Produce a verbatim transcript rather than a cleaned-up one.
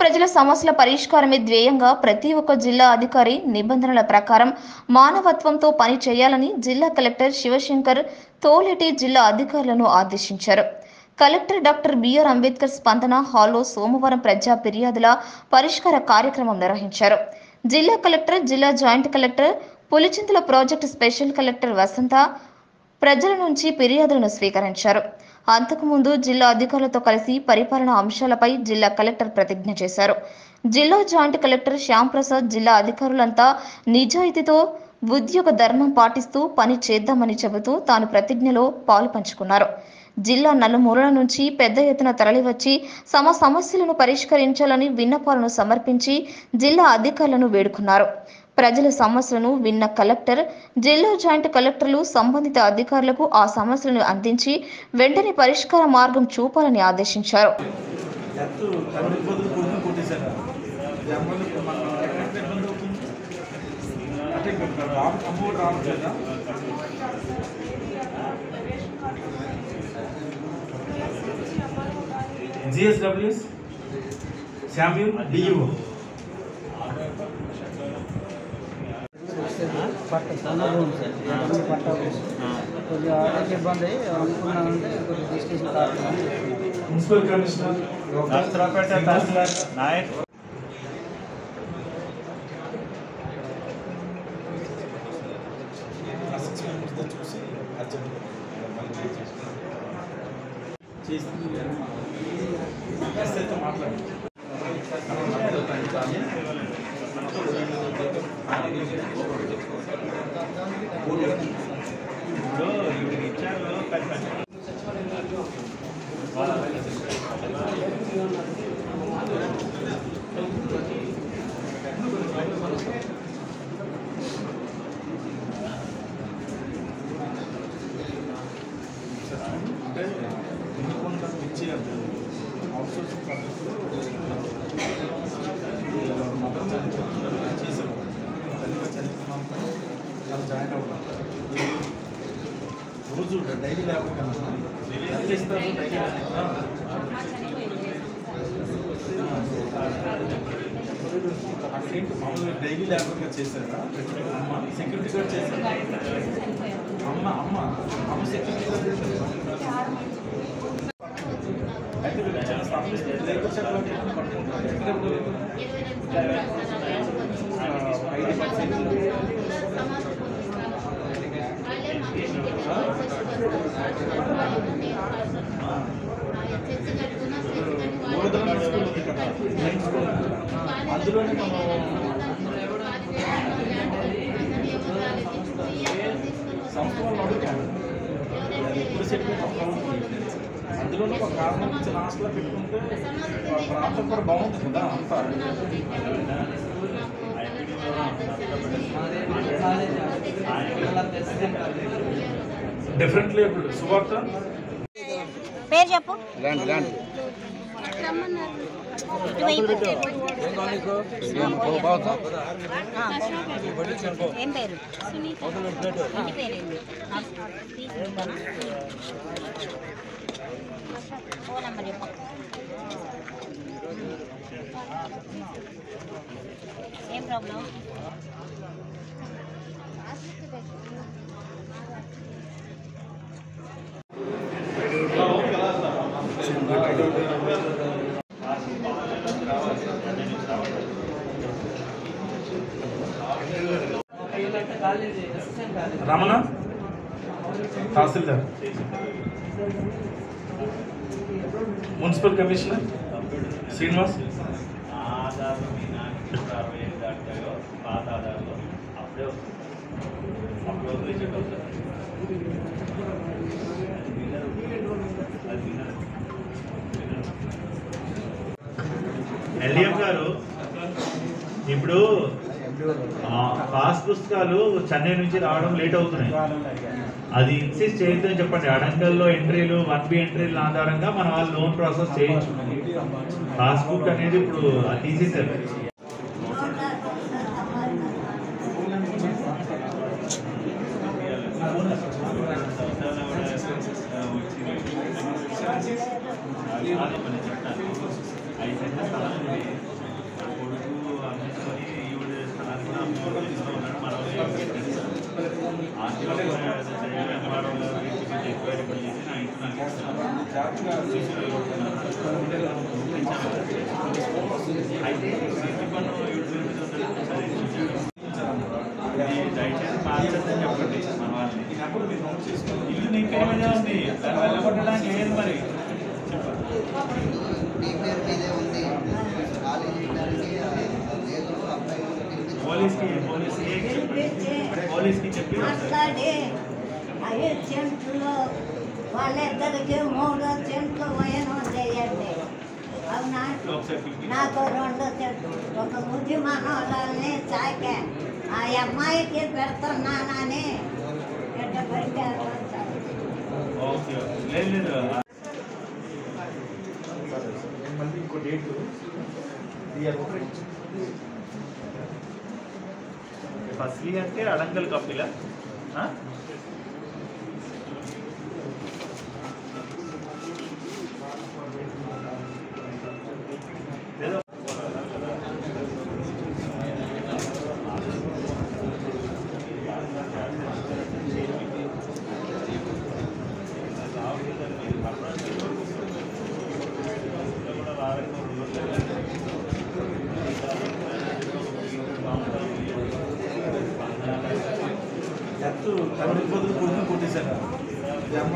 ప్రజల సమస్యల పరిష్కారమే ధ్యేయంగా ప్రతి ఒక్క జిల్లా అధికారి నిబంధనల ప్రకారం మానవత్వంతో పని చేయాలని జిల్లా కలెక్టర్ శివశంకర్ తోలేటి జిల్లా అధికారులను ఆదేశించారు. కలెక్టర్ డాక్టర్ బిఆర్ అంబేద్కర్ స్పందన హాల్లో సోమవారం ప్రజా ఫిర్యాదుల పరిష్కార కార్యక్రమం నిర్వహించారు. జిల్లా కలెక్టర్, జిల్లా joint collector, Pulichintala project special collector Vasantha ప్రజల నుంచి ఫిర్యాదులను స్వీకరించారు. అంతకుముందు జిల్లా అధికారులతో కలిసి పరిపాలన అంశాలపై జిల్లా కలెక్టర్ ప్రతిజ్ఞ చేశారు. జిల్లా జాయింట్ కలెక్టర్ శ్యామ్ ప్రసాద్ జిల్లా అధికారులంతా నిజాయితీతో ఉద్యోగ ధర్మం పాటిస్తూ పని చేద్దామని చెబుతూ తాను ప్రతిజ్ఞలో పాలు పంచుకున్నారు. జిల్లా నలుమూలల నుంచి పెద్ద ఎత్తున తరలివచ్చి తమ సమస్యలను పరిష్కరించాలని విన్నపాలను సమర్పించి జిల్లా అధికారులను వేడుకున్నారు. ప్రజల సమస్యలను విన్న కలెక్టర్, జిల్లా జాయింట్ కలెక్టర్లు సంబంధిత అధికారులకు ఆ సమస్యలను అందించి వెంటనే పరిష్కార మార్గం చూపాలని ఆదేశించారు. G S W S Samuel D U పట్టణ రూమ్ సార్ పట్టణ కొద్దిగా ఆర్డర్ ఇబ్బంది అనుకున్నామంటే కొద్దిగా రిజిస్ట్రేషన్ కావాలి. Municipal commissioner doctor B R Ambedkar Nayak daily ల్యాబ్గా చేశారా? అమ్మ సెక్యూరిటీ గార్డ్ చేశారా? అమ్మ అమ్మ అమ్మ సెక్యూరిటీ గార్డ్ చేశారా? అందులోనే మనం అందులో ఒక కారణం నుంచి లాస్ట్లో పెట్టుకుంటే ప్రాంతం కూడా బాగుంది కదా అంతా. డిఫరెంట్లీ ఇప్పుడు సువార్త పేరు చెప్పు ఏం problem Ramana tahsildar, municipal commissioner Srinivas. LM గారు, ఇప్పుడు పాస్ పుస్తకాలు చెన్నై నుంచి రావడం లేట్ అవుతున్నాయి. అది ఇన్సిస్ట్ చేయొద్దని చెప్పండి. అడంగల్లో ఎంట్రీలు వన్ బి ఎంట్రీల ఆధారంగా మనం ఆ లోన్ ప్రాసెస్ చేయించుకున్నాం. పాస్బుక్ అనేది ఇప్పుడు తీసేసారు. ఐదు फसली अंटे अडंगल कपिल तो तमिल को तो कुछ कुछ सर।